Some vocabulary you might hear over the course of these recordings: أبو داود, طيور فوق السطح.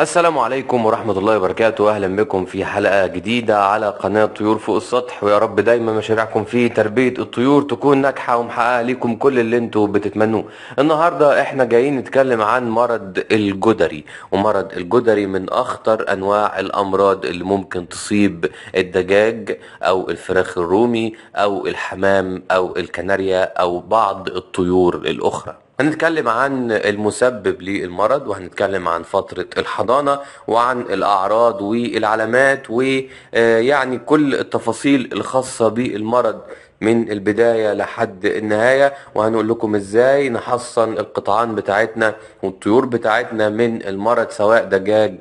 السلام عليكم ورحمة الله وبركاته، أهلا بكم في حلقة جديدة على قناة طيور فوق السطح، ويا رب دايما مشاريعكم في تربية الطيور تكون ناجحة ومحققة ليكم كل اللي انتوا بتتمنوه. النهاردة احنا جايين نتكلم عن مرض الجدري، ومرض الجدري من أخطر أنواع الأمراض اللي ممكن تصيب الدجاج أو الفراخ الرومي أو الحمام أو الكناريا أو بعض الطيور الأخرى. هنتكلم عن المسبب للمرض، وهنتكلم عن فترة الحضانة وعن الأعراض والعلامات، ويعني كل التفاصيل الخاصة بالمرض من البداية لحد النهاية، وهنقول لكم ازاي نحصن القطعان بتاعتنا والطيور بتاعتنا من المرض، سواء دجاج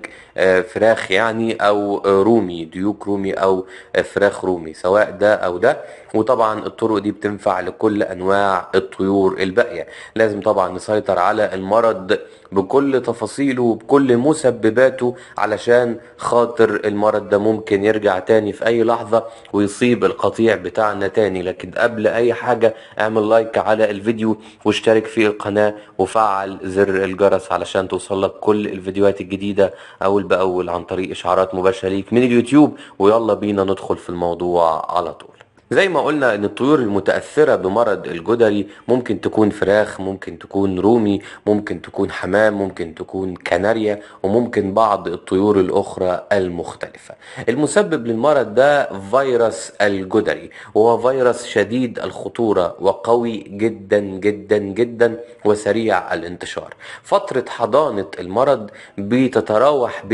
فراخ يعني او رومي، ديوك رومي او فراخ رومي، سواء ده او ده. وطبعا الطرق دي بتنفع لكل انواع الطيور الباقية. لازم طبعا نسيطر على المرض بكل تفاصيله وبكل مسبباته، علشان خاطر المرض ده ممكن يرجع تاني في اي لحظة ويصيب القطيع بتاعنا تاني. لكن قبل اي حاجة اعمل لايك على الفيديو واشترك في القناة وفعل زر الجرس علشان توصلك كل الفيديوهات الجديدة اول باول عن طريق اشعارات مباشرة ليك من اليوتيوب. ويلا بينا ندخل في الموضوع على طول. زي ما قلنا ان الطيور المتأثرة بمرض الجدري ممكن تكون فراخ، ممكن تكون رومي، ممكن تكون حمام، ممكن تكون كناريا، وممكن بعض الطيور الاخرى المختلفة. المسبب للمرض ده فيروس الجدري، وهو فيروس شديد الخطورة وقوي جدا جدا جدا وسريع الانتشار. فترة حضانة المرض بتتراوح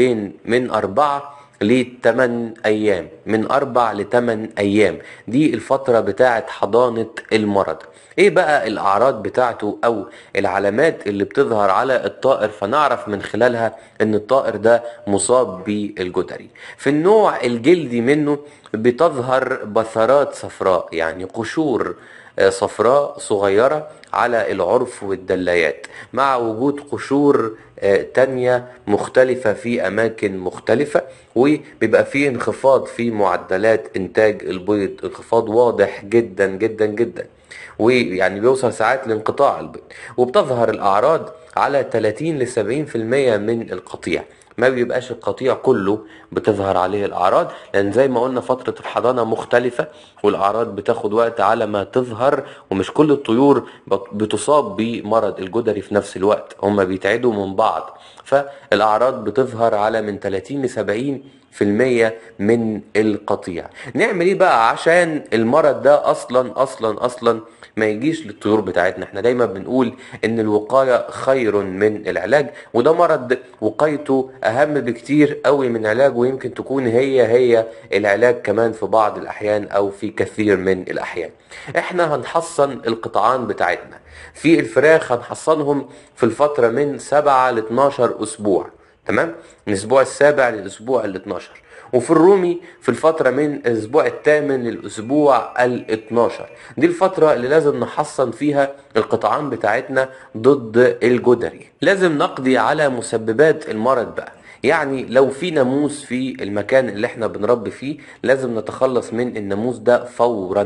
من 4 ل 8 أيام، من 4 ل 8 أيام، دي الفترة بتاعة حضانة المرض. ايه بقى الاعراض بتاعته او العلامات اللي بتظهر على الطائر فنعرف من خلالها ان الطائر ده مصاب بالجدري؟ في النوع الجلدي منه بتظهر بثرات صفراء، يعني قشور صفراء صغيرة على العرف والدلايات، مع وجود قشور تانية مختلفة في أماكن مختلفة، وبيبقى فيه انخفاض في معدلات إنتاج البيض، انخفاض واضح جدا جدا جدا، ويعني بيوصل ساعات لانقطاع البيض. وبتظهر الأعراض على 30 ل 70% من القطيع، ما بيبقاش القطيع كله بتظهر عليه الاعراض، لان زي ما قلنا فترة الحضانة مختلفة والاعراض بتاخد وقت على ما تظهر، ومش كل الطيور بتصاب بمرض الجدري في نفس الوقت، هما بيتعدوا من بعض. فالاعراض بتظهر على من 30 ل 70% من القطيع. نعمل ايه بقى عشان المرض ده اصلا ما يجيش للطيور بتاعتنا؟ احنا دايما بنقول ان الوقاية خير من العلاج، وده مرض وقايته اهم بكتير قوي من علاجه، ويمكن تكون هي العلاج كمان في بعض الاحيان او في كثير من الاحيان. احنا هنحصن القطعان بتاعتنا. في الفراخ هنحصنهم في الفترة من 7 ل 12 أسبوع، تمام، من الاسبوع السابع للاسبوع ال12، وفي الرومي في الفترة من الاسبوع الثامن للاسبوع ال12. دي الفترة اللي لازم نحصن فيها القطعان بتاعتنا ضد الجدري. لازم نقضي على مسببات المرض بقى، يعني لو في ناموس في المكان اللي احنا بنربي فيه لازم نتخلص من الناموس ده فورا.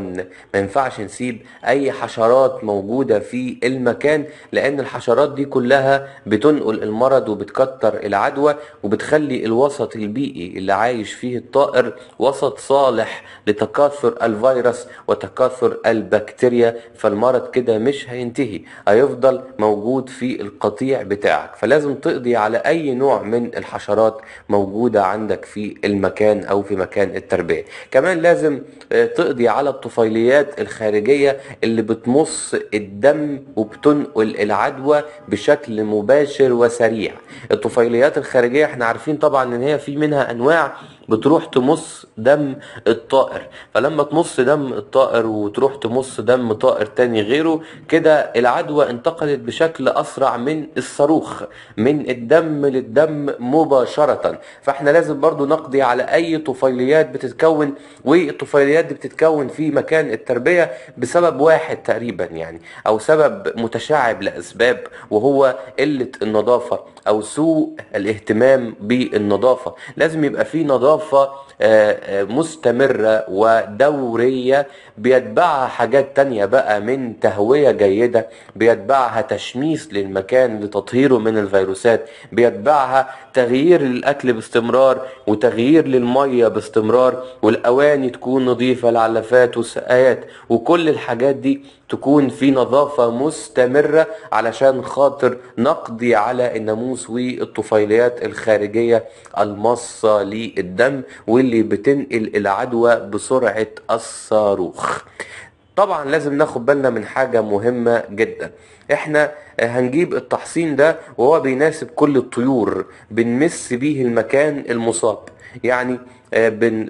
ما ينفعش نسيب اي حشرات موجودة في المكان، لان الحشرات دي كلها بتنقل المرض وبتكتر العدوى، وبتخلي الوسط البيئي اللي عايش فيه الطائر وسط صالح لتكاثر الفيروس وتكاثر البكتيريا. فالمرض كده مش هينتهي، هيفضل موجود في القطيع بتاعك. فلازم تقضي على اي نوع من الحشرات موجودة عندك في المكان او في مكان التربية. كمان لازم تقضي على الطفيليات الخارجية اللي بتمص الدم وبتنقل العدوى بشكل مباشر وسريع. الطفيليات الخارجية احنا عارفين طبعا ان هي في منها انواع بتروح تمص دم الطائر، فلما تمص دم الطائر وتروح تمص دم طائر تاني غيره، كده العدوى انتقلت بشكل اسرع من الصاروخ، من الدم للدم مباشرة. فاحنا لازم برضو نقضي على اي طفيليات بتتكون، والطفيليات دي بتتكون في مكان التربية بسبب واحد تقريبا يعني، او سبب متشعب لاسباب، وهو قلة النظافة او سوء الاهتمام بالنظافة. لازم يبقى في نظافة اضافة مستمرة ودورية، بيتبعها حاجات تانية بقى من تهوية جيدة، بيتبعها تشميس للمكان لتطهيره من الفيروسات، بيتبعها تغيير للأكل باستمرار وتغيير للمية باستمرار، والأواني تكون نظيفة، العلافات والسقايات وكل الحاجات دي تكون في نظافة مستمرة علشان خاطر نقضي على الناموس والطفيليات الخارجية المصة للدم واللي بتنقل العدوى بسرعة الصاروخ. طبعا لازم ناخد بالنا من حاجة مهمة جدا، احنا هنجيب التحصين ده وهو بيناسب كل الطيور، بنمس بيه المكان المصاب، يعني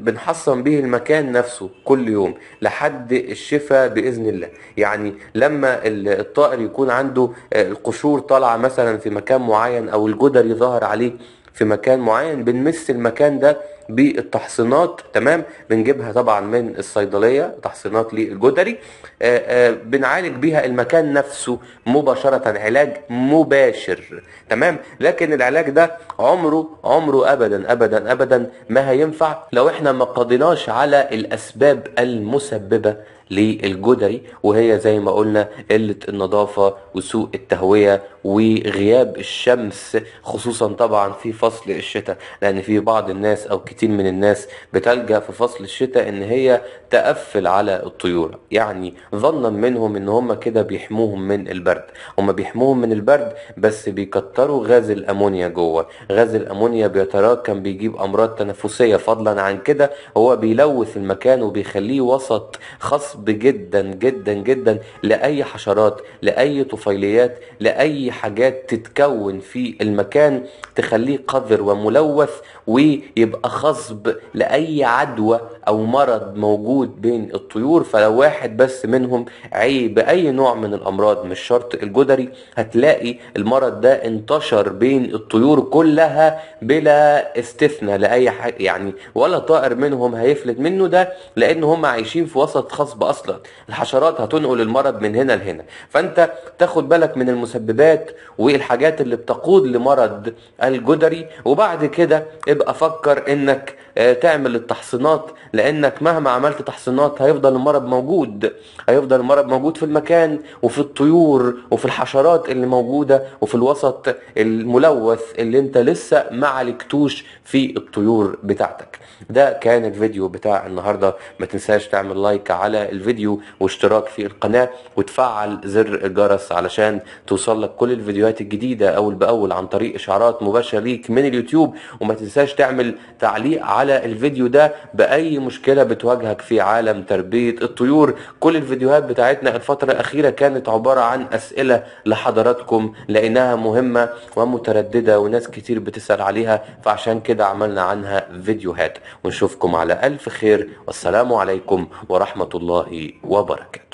بنحصن به المكان نفسه كل يوم لحد الشفاء باذن الله. يعني لما الطائر يكون عنده القشور طالعه مثلا في مكان معين او الجدري ظهر عليه في مكان معين، بنمس المكان ده بالتحصينات، تمام، بنجيبها طبعا من الصيدليه تحصينات للجدري، بنعالج بيها المكان نفسه مباشره، علاج مباشر، تمام. لكن العلاج ده عمره ابدا ابدا ابدا ما هينفع لو احنا ما قضيناش على الاسباب المسببه للجدري، وهي زي ما قلنا قله النظافه وسوء التهويه وغياب الشمس، خصوصا طبعا في فصل الشتاء، لان في بعض الناس او كتير من الناس بتلجأ في فصل الشتاء ان هي تقفل على الطيور، يعني ظنا منهم ان هم كده بيحموهم من البرد. هم بيحموهم من البرد بس بيكتروا غاز الامونيا جوه، غاز الامونيا بيتراكم بيجيب امراض تنفسيه، فضلا عن كده هو بيلوث المكان وبيخليه وسط خصب جدا جدا جدا لاي حشرات، لاي طفيليات، لاي حاجات تتكون في المكان تخليه قذر وملوث ويبقى خصب لأي عدوى أو مرض موجود بين الطيور. فلو واحد بس منهم عي بأي نوع من الأمراض، مش شرط الجدري، هتلاقي المرض ده انتشر بين الطيور كلها بلا استثناء لأي حاجة، يعني ولا طائر منهم هيفلت منه ده، لأن هم عايشين في وسط خصب أصلا. الحشرات هتنقل المرض من هنا لهنا، فأنت تاخد بالك من المسببات والحاجات اللي بتقود لمرض الجدري، وبعد كده ابقى فكر انك تعمل التحصينات، لانك مهما عملت تحصينات هيفضل المرض موجود، هيفضل المرض موجود في المكان وفي الطيور وفي الحشرات اللي موجودة وفي الوسط الملوث اللي انت لسه ما عالجتوش في الطيور بتاعتك. ده كان الفيديو بتاع النهاردة، ما تنساش تعمل لايك على الفيديو واشتراك في القناة وتفعل زر الجرس علشان توصلك كل الفيديوهات الجديدة اول باول عن طريق اشعارات مباشرة ليك من اليوتيوب. وما تنساش تعمل تعليق على الفيديو ده بأي مشكلة بتواجهك في عالم تربية الطيور. كل الفيديوهات بتاعتنا الفترة الأخيرة كانت عبارة عن أسئلة لحضراتكم، لأنها مهمة ومترددة وناس كتير بتسأل عليها، فعشان كده عملنا عنها فيديوهات. ونشوفكم على ألف خير، والسلام عليكم ورحمة الله وبركاته.